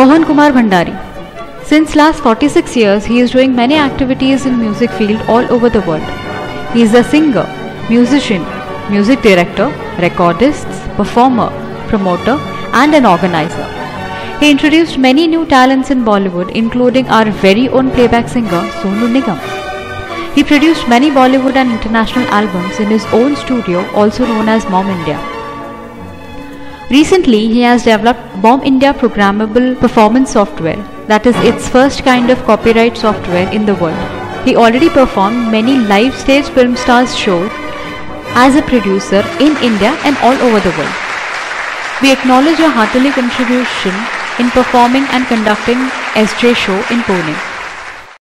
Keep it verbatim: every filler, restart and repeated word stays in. Mohan Kumar Bhandari. Since last forty-six years, he is doing many activities in music field all over the world. He is a singer, musician, music director, recordist, performer, promoter and an organizer. He introduced many new talents in Bollywood, including our very own playback singer Sonu Nigam. He produced many Bollywood and international albums in his own studio, also known as Mom India. Recently, he has developed Mom India programmable performance software, that is its first kind of copyright software in the world. He already performed many live stage film stars shows as a producer in India and all over the world. We acknowledge your heartily contribution in performing and conducting S J show in Pune.